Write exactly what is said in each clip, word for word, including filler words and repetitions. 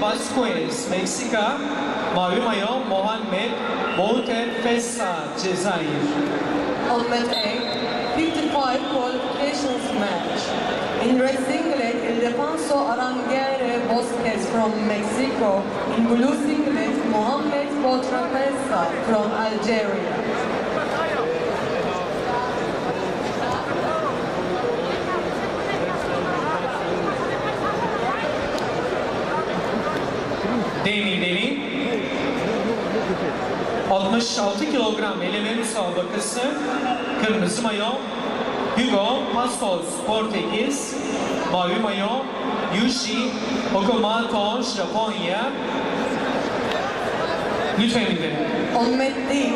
Vasquez, Meksika. Mavi mayo Mohamed Bouterfassa, Cezayir. Helmet A, fifty-five qualifications match. In red singlet, Idelfonso Arangure Bosques from Mexico. In blue singlet, Mohamed Bouterfassa from Algeria. Demi Demi altmış altı kilogram eleme müsabakası kırmızı mayo Hugo Passos Portekiz, mavi mayo Yuji Ogamato Japonya. Lütfen bildirin. Ahmetli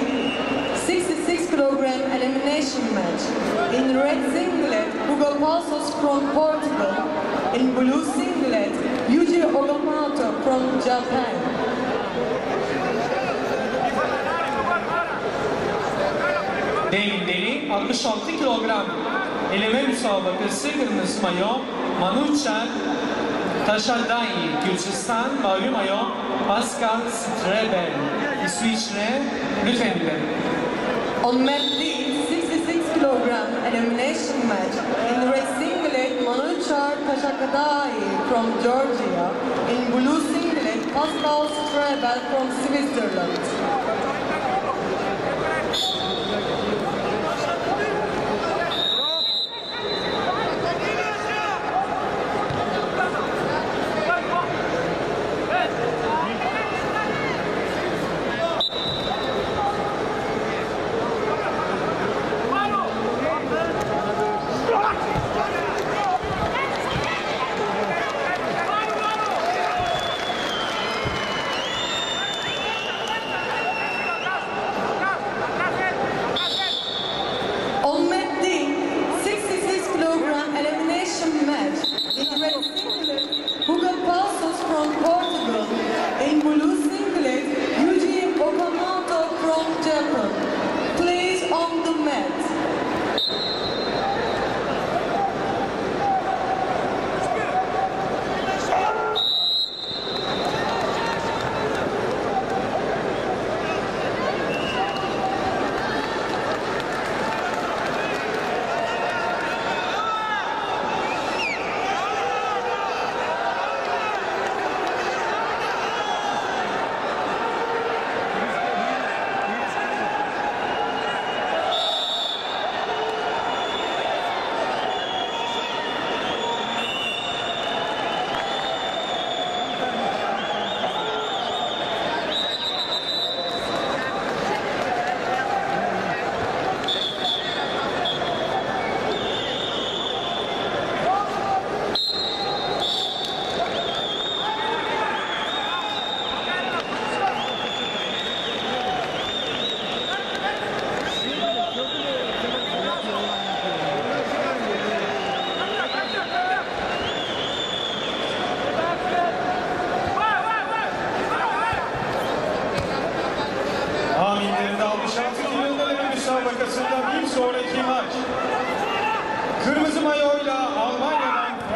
sixty-six kilogram elimination match. In red singlet Hugo Passos from Portugal. In blue singlet Yuji Ogamato from Japan. Demi Demi altmış altı kilogram eleme müsabakası kırmızı mayo Manuçar Tashkandایی Gürcistan, mavi mayo Pascal سترابن İsviçre. Lütfen bilelim. Onmetli sixty-six kilogram elimination match. In red singlet Mohamed Tashkandایی from Georgia. In blue singlet Pascal سترابن from Switzerland.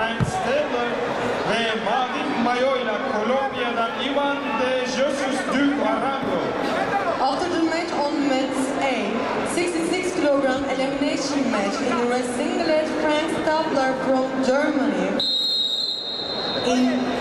Frank Stabler ve mavi mayo ile Kolombiya'dan Iwan de Jesus Duque Arango. After the match on Mets A, sixty-six kilogram elimination match in red singlet Frank Stabler from Germany. In